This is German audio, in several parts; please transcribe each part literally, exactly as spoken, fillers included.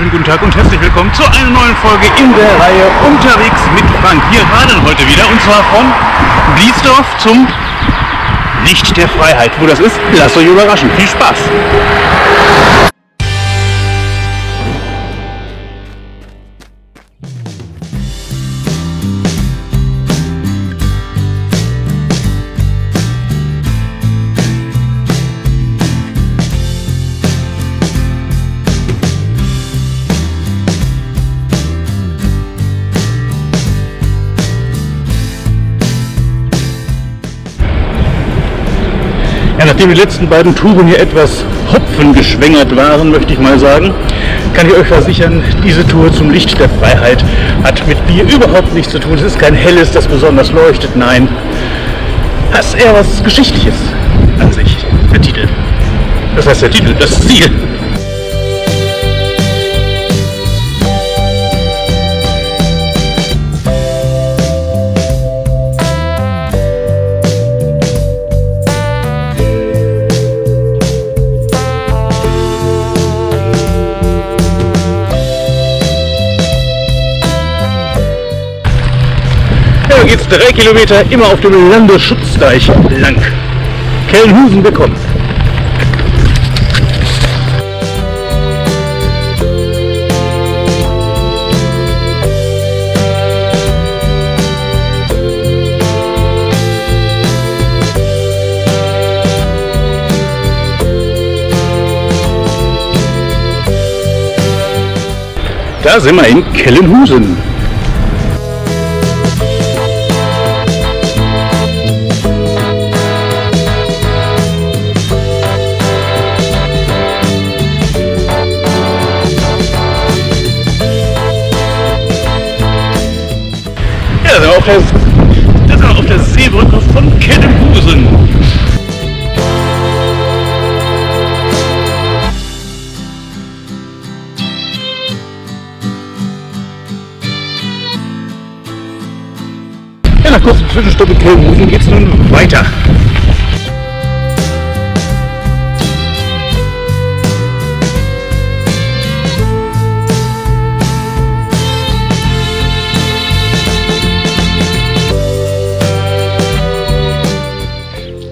wunderschönen guten Tag und herzlich willkommen zu einer neuen Folge in der Reihe Unterwegs mit Frank. Wir radeln heute wieder und zwar von Bliesdorf zum Licht der Freiheit. Wo das ist, lasst euch überraschen. Viel Spaß! Nachdem die letzten beiden Touren hier etwas hopfengeschwängert waren, möchte ich mal sagen, kann ich euch versichern, diese Tour zum Licht der Freiheit hat mit Bier überhaupt nichts zu tun. Es ist kein helles, das besonders leuchtet, nein. Das ist eher was Geschichtliches an sich, der Titel. Das heißt der Titel, das Ziel. Jetzt drei Kilometer immer auf dem Landesschutzdeich lang. Kellenhusen bekommen. Da sind wir in Kellenhusen. Das ist auf der Seebrücke von Kellenhusen. Ja, nach kurzer Zwischenstopp in Kellenhusen geht es nun weiter.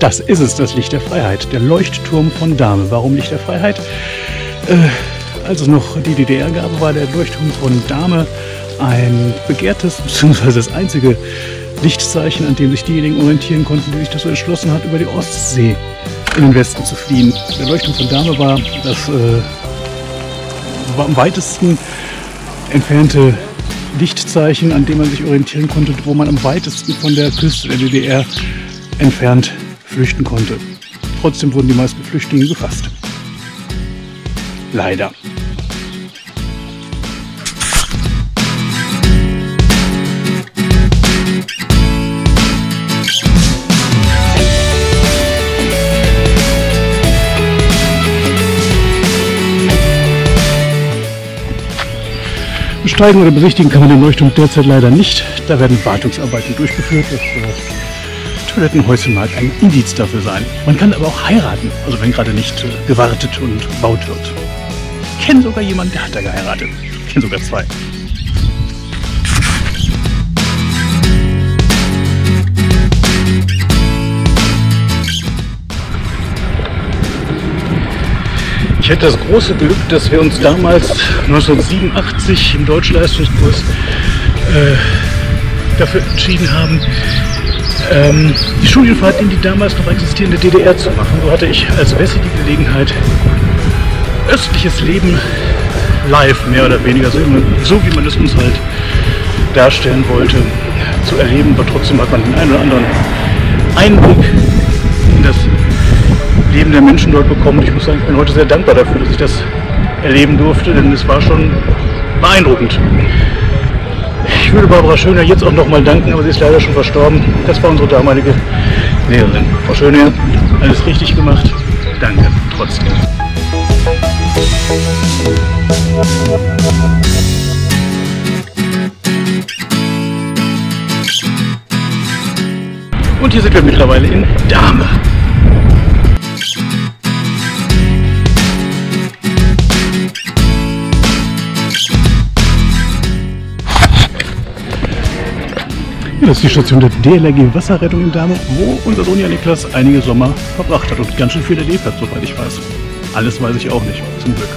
Das ist es, das Licht der Freiheit, der Leuchtturm von Dahme. Warum Licht der Freiheit? Äh, als es noch die D D R gab, war der Leuchtturm von Dahme ein begehrtes bzw. das einzige Lichtzeichen, an dem sich diejenigen orientieren konnten, die sich dazu entschlossen hat, über die Ostsee in den Westen zu fliehen. Der Leuchtturm von Dahme war das äh, war am weitesten entfernte Lichtzeichen, an dem man sich orientieren konnte, wo man am weitesten von der Küste der D D R entfernt flüchten konnte. Trotzdem wurden die meisten Flüchtlinge gefasst. Leider. Besteigen oder besichtigen kann man den Leuchtturm derzeit leider nicht. Da werden Wartungsarbeiten durchgeführt. Das, Toilettenhäuschen mag ein Indiz dafür sein. Man kann aber auch heiraten, also wenn gerade nicht äh, gewartet und gebaut wird. Ich kenne sogar jemanden, der hat da geheiratet. Ich kenne sogar zwei. Ich hatte das große Glück, dass wir uns damals neunzehnhundertsiebenundachtzig im Deutschleistungskurs äh, dafür entschieden haben, Ähm, die Studienfahrt in die damals noch existierende D D R zu machen. So hatte ich als Wessi die Gelegenheit, östliches Leben live, mehr oder weniger, so, so wie man es uns halt darstellen wollte, zu erleben. Aber trotzdem hat man den einen oder anderen Einblick in das Leben der Menschen dort bekommen. Ich muss sagen, ich bin heute sehr dankbar dafür, dass ich das erleben durfte, denn es war schon beeindruckend. Ich würde Barbara Schöner jetzt auch nochmal danken, aber sie ist leider schon verstorben. Das war unsere damalige Lehrerin. Frau Schöner, alles richtig gemacht. Danke, trotzdem. Und hier sind wir mittlerweile in Dahme. Das ist die Station der D L R G Wasserrettung in Dahme, wo unser Sonja Niklas einige Sommer verbracht hat und ganz schön viel erlebt hat, soweit ich weiß. Alles weiß ich auch nicht, zum Glück.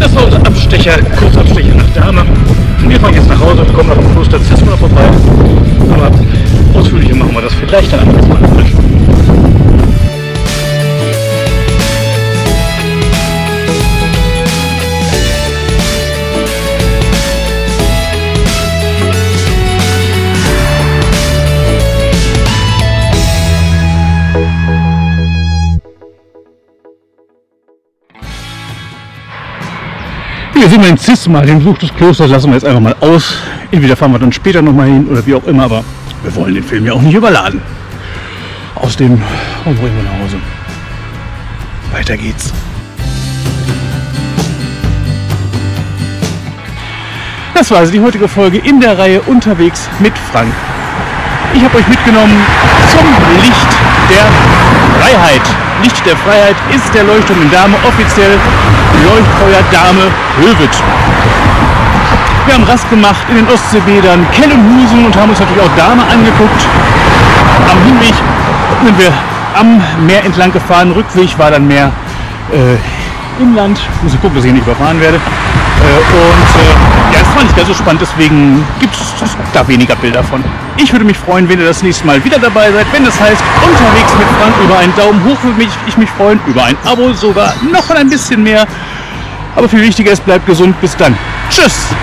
Das war unser Abstecher, Kurzabstecher nach Dahme. Wir fahren jetzt nach Hause und kommen noch am Kloster Zisma vorbei. Aber ausführlicher machen wir das vielleicht dann anders mal. Hier sind wir im Zisma, den Besuch des Klosters lassen wir jetzt einfach mal aus. Entweder fahren wir dann später nochmal hin oder wie auch immer, aber wir wollen den Film ja auch nicht überladen. Aus dem wollen wir nach Hause. Weiter geht's. Das war also die heutige Folge in der Reihe Unterwegs mit Frank. Ich habe euch mitgenommen zum Licht der Freiheit. Licht der Freiheit ist der Leuchtturm in Dahme, offiziell Leuchtfeuer Dahme Höwedt. Wir haben Rast gemacht in den Ostseebädern Kellenhusen und haben uns natürlich auch Dahme angeguckt. Am Hinweg sind wir am Meer entlang gefahren, Rückweg war dann mehr äh, Inland. Muss ich gucken, dass ich nicht überfahren werde. Äh, und äh, ja, es war nicht ganz so spannend, deswegen gibt es da weniger Bilder von. Ich würde mich freuen, wenn ihr das nächste Mal wieder dabei seid, wenn das heißt Unterwegs mit Frank. Über einen Daumen hoch würde mich, ich mich freuen, über ein Abo sogar noch ein bisschen mehr. Aber viel wichtiger ist, bleibt gesund. Bis dann. Tschüss!